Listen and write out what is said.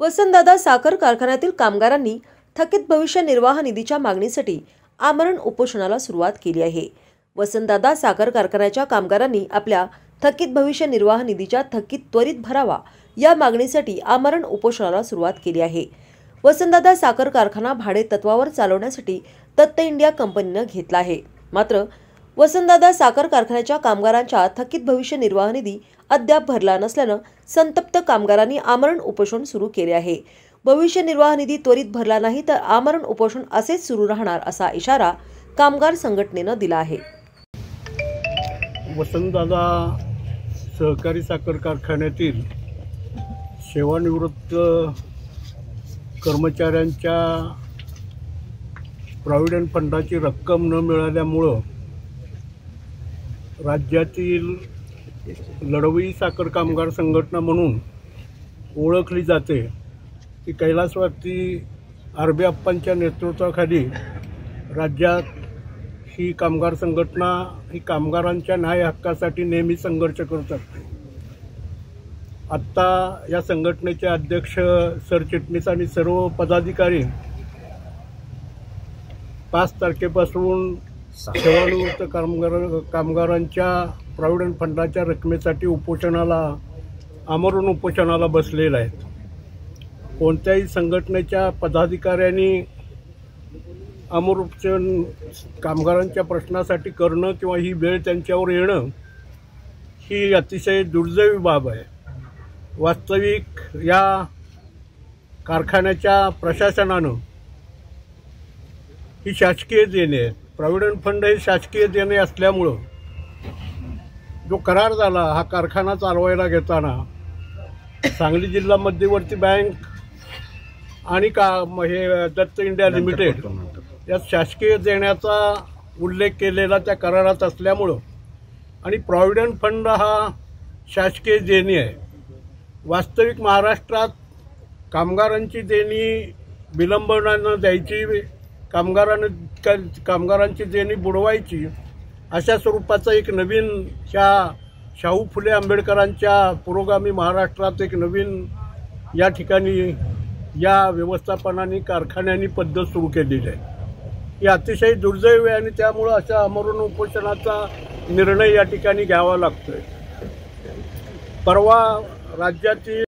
वसंतदादा साखर कारखान्यातील कामगारांनी थकीत भविष्य निर्वाह निधीच्या मागणीसाठी आमरण उपोषणाला सुरुवात केली आहे। वसंतदादा साखर कारखान्याच्या कामगारांनी आपल्या थकीत भविष्य निर्वाह निधीचा थकीत त्वरित भरावा या मागणीसाठी आमरण उपोषणाला सुरुवात केली आहे। वसंतदादा साखर कारखाना भाडे तत्वावर चालवण्यासाठी दत्त इंडिया कंपनीने घेतला आहे। मात्र वसंतदादा साखर कारखान्याच्या कामगारांचा थकीत भविष्य निर्वाह निधी अद्याप भरला नसल्यानं संतप्त कामगारांनी आमरण उपोषण सुरू केले आहे। भविष्य निर्वाह निधी त्वरित भरला नाही तर आमरण उपोषण असेच सुरू राहणार असा इशारा कामगार संघटनेनं दिला आहे। वसंतदादा सहकारी साखर कारखान्यातील सेवानिवृत्त कर्मचाऱ्यांच्या प्रॉव्हिडंट फंडाची रक्कम न मिळाल्यामुळे राज्यातील लढवई साखर कामगार संघटना म्हणून ओळखली जाते की कैलासवासी आरबी अप्पांच्या नेतृत्वाखाली राज्यात ही कामगार संघटना ही कामगारांच्या न्याय हक्कासाठी नेहमी संघर्ष करत असते। आत्ता या संघटनेचे अध्यक्ष सरचिटणीस आणि सर्व पदाधिकारी 5 तारखेपासून सेवानिवृत्त कामगारांच्या प्रॉव्हिडंट फंडाच्या रकमेसाठी आमरण उपोषणाला बसलेले आहेत। कोणत्याही संघटनेच्या पदाधिकाऱ्यांनी आमरण उपोषण कामगारांच्या प्रश्नासाठी करणं किंवा ही वेळ त्यांच्यावर येणं ही अतिशय दुर्दैवी बाब आहे। वास्तविक या कारखान्याच्या प्रशासनानं ही शासकीय देणे आहेत। प्रॉव्हिडंट फंड हे शासकीय देणे असल्यामुळं जो करार झाला हा कारखाना चालवायला घेताना सांगली जिल्हा मध्यवर्ती बँक आणि हे दत्त इंडिया लिमिटेड यात शासकीय देण्याचा उल्लेख केलेला त्या करारात असल्यामुळं आणि प्रॉव्हिडंट फंड हा शासकीय देणी आहे। वास्तविक महाराष्ट्रात कामगारांची देणी विलंबनानं द्यायची कामगारांची देणी बुडवायची अशा स्वरूपाचा एक नवीन शाहू फुले आंबेडकरांच्या पुरोगामी महाराष्ट्रात एक नवीन या ठिकाणी या व्यवस्थापनाने कारखान्यांनी पद्धत सुरू केलेली आहे। ही अतिशय दुर्दैवी आणि त्यामुळे अशा आमरण उपोषणाचा निर्णय या ठिकाणी घ्यावा लागतोय। परवा राज्यातील